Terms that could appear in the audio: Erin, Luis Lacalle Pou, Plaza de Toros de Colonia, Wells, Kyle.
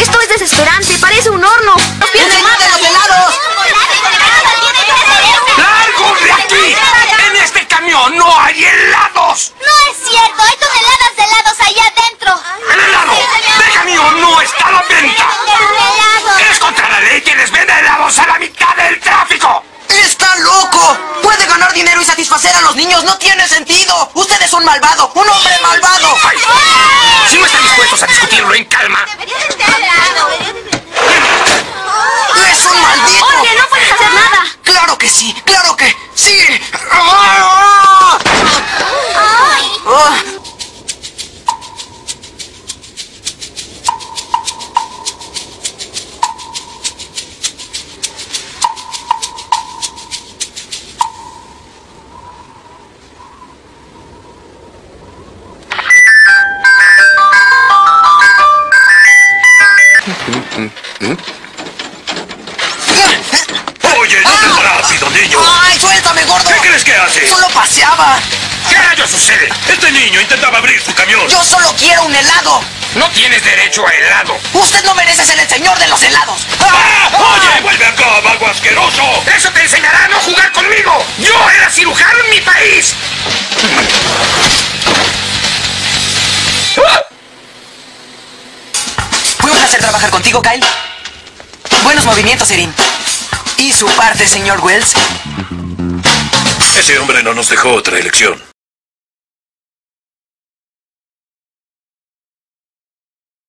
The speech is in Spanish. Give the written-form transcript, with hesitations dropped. Esto es desesperante, parece un horno. ¡No pienso más de los helados! ¡Largo de aquí! ¡En este camión no hay helados! ¡No es cierto! ¡Hay toneladas de helados allá adentro! ¡El helado de camión no está a la venta! ¡Es contra la ley quienes venden helados a la mitad del tráfico! ¡Está loco! ¡Puede ganar dinero y satisfacer a los niños! ¡No tiene sentido! ¡Usted es un malvado! ¡Un hombre malvado! Ay, si no están dispuestos a discutirlo en calma... ¡Es un maldito! ¡Oye, no puedes hacer nada! ¡Claro que sí! ¡Claro que sí! Oye, no te rápido, niño. ¡Ay, suéltame, gordo! ¿Qué crees que hace? Solo paseaba. ¿Qué rayos sucede? Este niño intentaba abrir su camión. Yo solo quiero un helado. No tienes derecho a helado. Usted no merece ser el señor de los helados. Oye, vuelve acá, vago asqueroso. Eso te enseñará a no jugar conmigo. Yo era cirujano en mi país. Fue un placer trabajar contigo, Kyle. Buenos movimientos, Erin. ¿Y su parte, señor Wells? Ese hombre no nos dejó otra elección.